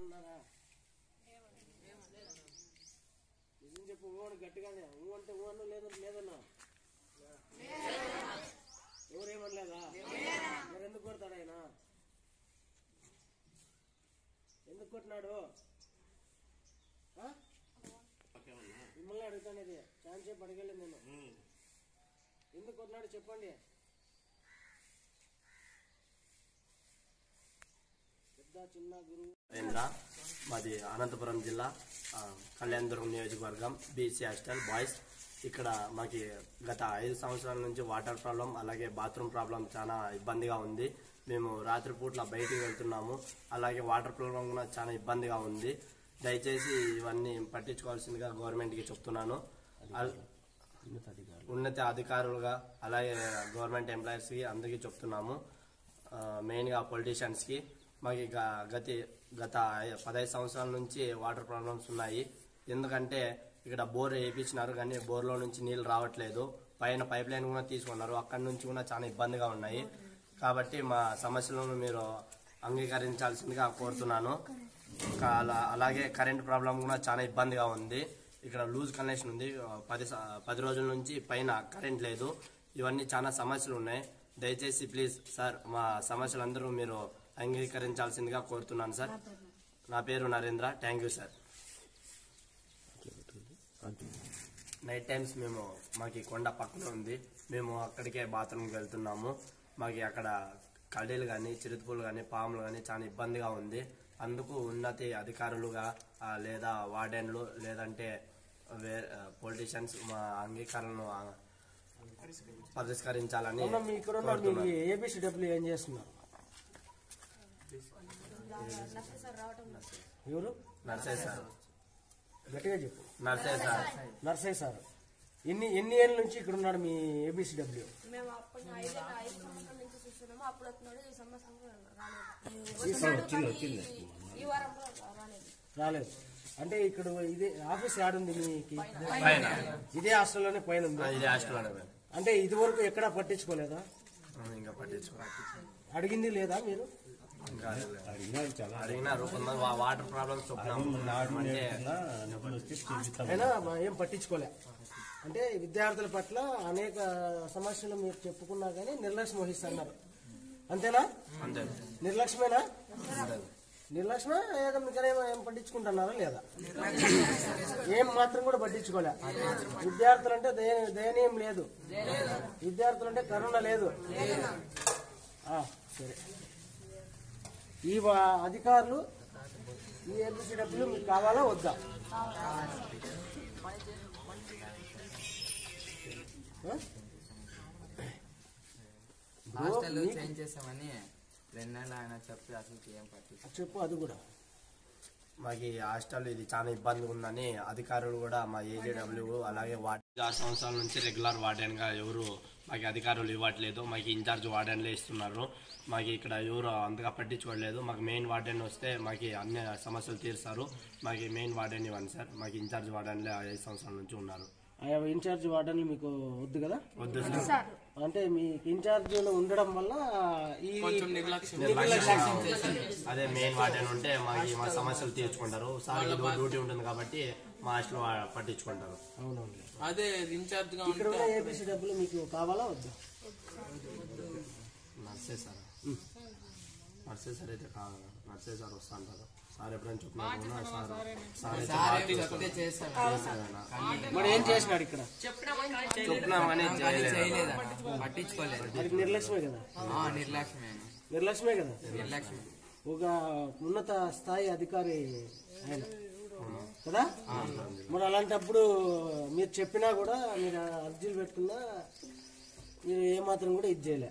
అన్నారా? నిజం చెప్పు గట్టిగానే. ఊ అంటే ఊ అన్న లేదని లేదన్నా? ఎవరేమనలేదా? మరి ఎందుకు కొడతాడు ఆయన? ఎందుకు కొట్టినాడు? మిమ్మల్ని అడుగుతానేది, ఛాన్స్ చెప్పి అడగలేదు నేను. ఎందుకు కొట్టినాడు చెప్పండి, పెద్ద చిన్న గురువు. మాది అనంతపురం జిల్లా కళ్యాణదుర్గం నియోజకవర్గం, బీసీ హాస్టల్ బాయ్స్. ఇక్కడ మాకు గత 5 సంవత్సరాల నుంచి వాటర్ ప్రాబ్లం, అలాగే బాత్రూమ్ ప్రాబ్లం చాలా ఇబ్బందిగా ఉంది. మేము రాత్రిపూట్ల బయటికి వెళ్తున్నాము, అలాగే వాటర్ ప్రాబ్లం కూడా చాలా ఇబ్బందిగా ఉంది. దయచేసి ఇవన్నీ పట్టించుకోవాల్సిందిగా గవర్నమెంట్కి చెప్తున్నాను. ఉన్నత అధికారులుగా అలాగే గవర్నమెంట్ ఎంప్లాయీస్కి అందరికీ చెప్తున్నాము, మెయిన్గా పొలిటీషియన్స్కి. మాకు గత 15 సంవత్సరాల నుంచి వాటర్ ప్రాబ్లమ్స్ ఉన్నాయి. ఎందుకంటే ఇక్కడ బోర్ వేయించినారు, కానీ బోర్లో నుంచి నీళ్ళు రావట్లేదు. పైన పైప్ లైన్ కూడా తీసుకున్నారు, అక్కడి నుంచి కూడా చాలా ఇబ్బందిగా ఉన్నాయి. కాబట్టి మా సమస్యలను మీరు అంగీకరించాల్సిందిగా కోరుతున్నాను. అలాగే కరెంట్ ప్రాబ్లం కూడా చాలా ఇబ్బందిగా ఉంది. ఇక్కడ లూజ్ కనెక్షన్ ఉంది, 10 రోజుల నుంచి పైన కరెంట్ లేదు. ఇవన్నీ చాలా సమస్యలు ఉన్నాయి. దయచేసి ప్లీజ్ సార్, మా సమస్యలందరూ మీరు అంగీకరించాల్సిందిగా కోరుతున్నాను సార్. నా పేరు Narendra. Thank you sir. Night times మేము, మాకు కొండ పక్కన ఉంది, మేము అక్కడికే బాత్రూమ్కి వెళ్తున్నాము. మాకు అక్కడ కడీలు కానీ, చిరుతపులు కానీ, పాములు కానీ చాలా ఇబ్బందిగా ఉంది. అందుకు ఉన్నత అధికారులుగా లేదా వార్డెన్లు లేదంటే పొలిటీషియన్స్ మా అంగీకారాలను పరిష్కరించాలని. ఏ బి సి డబ్ల్యు ఏం చేస్తున్నారు? నర్సే సార్. గట్టిగా చెప్పు. నర్సే సార్. నర్సే సార్ ఎన్ని ఏళ్ళ నుంచి ఇక్కడ ఉన్నాడు మీ ఎ బి సి డబ్ల్యు? రాలేదు అంటే ఇక్కడ ఇదే ఆఫీస్ ఆడుంది మీకు? ఇదే హాస్టల్లోనే పైన ఉంది. అంటే ఇది వరకు ఎక్కడా పట్టించుకోలేదా? ఇంకా పట్టించుకోలేదు. అడిగింది లేదా మీరు? వాటర్ ప్రాబ్లమ్స్ అయినా ఏం పట్టించుకోలే. అంటే విద్యార్థుల పట్ల అనేక సమస్యలు మీరు చెప్పుకున్నా గానీ నిర్లక్ష్యం వహిస్తున్నారు, అంతేనా? నిర్లక్ష్యమేనా? నిర్లక్ష్యమే. ఏం పట్టించుకుంటున్నారా లేదా? ఏం మాత్రం కూడా పట్టించుకోలే. విద్యార్థులంటే దయనీయం లేదు, విద్యార్థులంటే కరుణ లేదు. సరే, ఈ అధికారులు ఈ ఎల్బిసి డబ్బులు మీకు కావాలా వద్దా? చెప్పు అది కూడా. మాకు ఈ హాస్టల్ ఇది చాలా ఇబ్బందిగా ఉందని అధికారులు కూడా, మా ఏజేడబ్ల్యూ అలాగే 6 సంవత్సరాల నుంచి రెగ్యులర్ వార్డెన్గా ఎవరు మాకు అధికారులు ఇవ్వట్లేదు. మాకు ఇన్ఛార్జ్ వార్డెన్లే ఇస్తున్నారు. మాకు ఇక్కడ ఎవరు అంతగా పట్టించుకోలేదు. మాకు మెయిన్ వార్డెన్ వస్తే మాకు అన్ని సమస్యలు తీరుస్తారు. మాకు మెయిన్ వార్డెన్ ఇవ్వండి సార్. మాకు ఇన్ఛార్జ్ వార్డెన్లే 5 సంవత్సరాల నుంచి ఉన్నారు. ఇన్ఛార్జ్ వార్డెన్లు మీకు వద్దు కదా? వద్దు సార్. అంటే మీ ఇన్ఛార్జ్ ఉండడం వల్ల అదే మెయిన్ వార్డెన్ ఉంటే మాకు మా సమస్యలు తీర్చుకుంటారు. సార్ డ్యూటీ ఉంటుంది కాబట్టి మా హాస్టల్ పట్టించుకుంటారు. అవునండి. అదే ఇన్ఛార్జ్ ఇక్కడ ఏ బి సి డబ్బులు మీకు కావాలా వద్దా? నర్సే సార్. నర్సే సార్ అయితే కావాలా? నర్సే సార్ వస్తా అంటారు. సార్ ఎప్పుడైనా చెప్పినా మరి ఏం చేసినాడు ఇక్కడ? నిర్లక్ష్యమే కదా? నిర్లక్ష్యమే కదా? ఒక ఉన్నత స్థాయి అధికారి ఆయన కదా? మరి అలాంటప్పుడు మీరు చెప్పినా కూడా, మీరు అర్జీలు పెట్టుకున్నా మీరు ఏమాత్రం కూడా ఇది చేయలేదు.